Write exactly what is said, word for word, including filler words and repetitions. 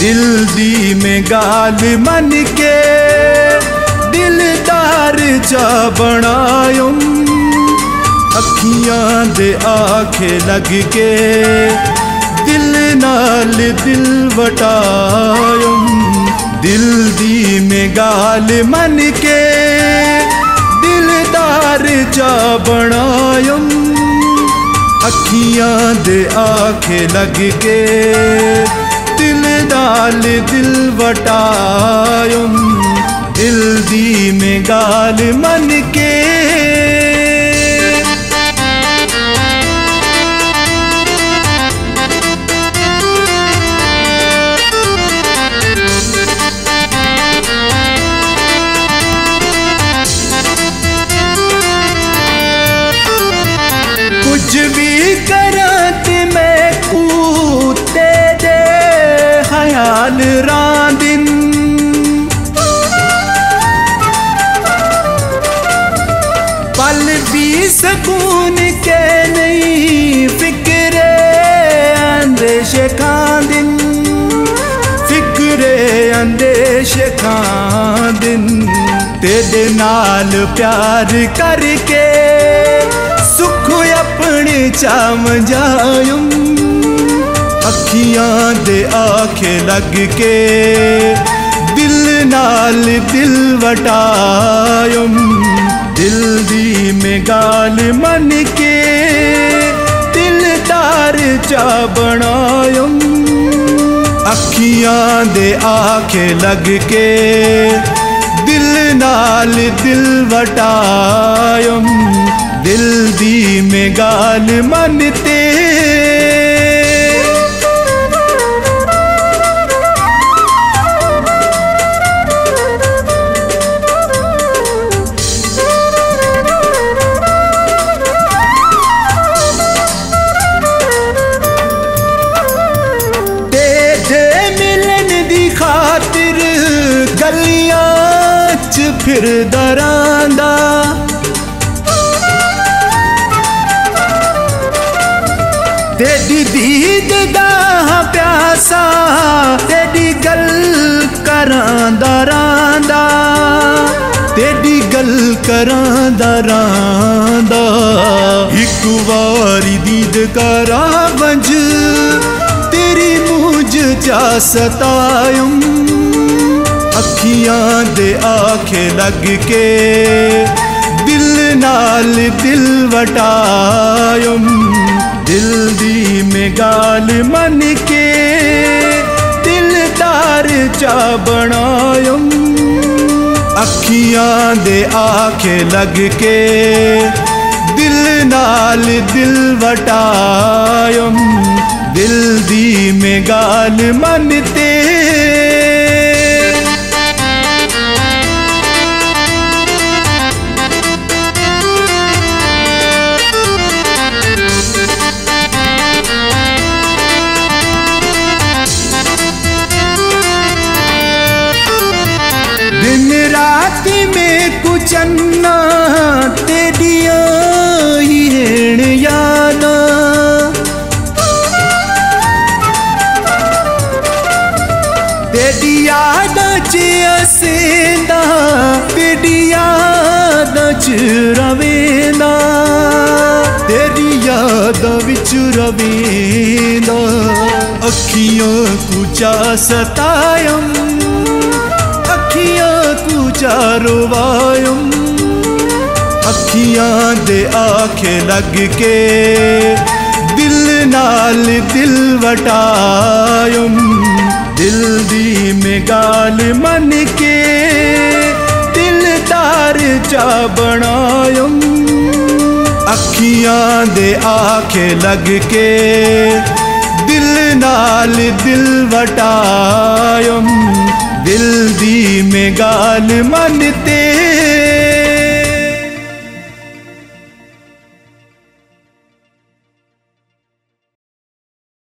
दिल दी में गाल मन के दिलदार जा बनायुम अखियां दे आखे लग के दिल नाल दिल वटायुम दिल दी में गाल मन के दिलदार जा बनायुम अखियां दे आखे लग के दिल दाल दिल वटायुम दिल दी में गाल मन के। कुछ भी करत मैं कूदते दे ख्याल रांदिन पल भी सकून के नहीं फिक्रे अंदेश खांदिन फिक्रे अंदेश खांदिन तेरे नाल प्यार करके सुख अपने चाम जायुम अखियां दे आखे लग के दिल नाल दिल वटायुम दिल दी में गाल मन के दिलदार चा बनायुम अखियां दे आखे लग के दिल नाल दिल वटायुम दिल दी में गाल मन ते। फिर दरांदा तेरी दीद दा प्यासा तेरी गल करांदा रांदा तेरी गल करांदा रांदा एक बारी दीद करा वंज तेरी मुझ जा सतायुं अखियां दे आखे लग के दिल नाल दिल वटायुम दिल दी में गाल मन के दिलदार चा बनायुम अखियां दे आखे लग के दिल नाल दिल वटायुम दिल दी में गाल मन ते। चन्ना तेरिया ही हेण यादा तेरी याद च असेंदा तेरी याद च रवेंदा तेरी याद विच रवेंदा अखियां कुचा सतायम रोवायुम अखियां दे आखे लग के दिल नाल दिल वटायुम दिल दी में गाल मन के दिलदार चा बनायुम अखियां दे आखे लग के दिल नाल दिल वटायुम दिल दी में गाल मन ते।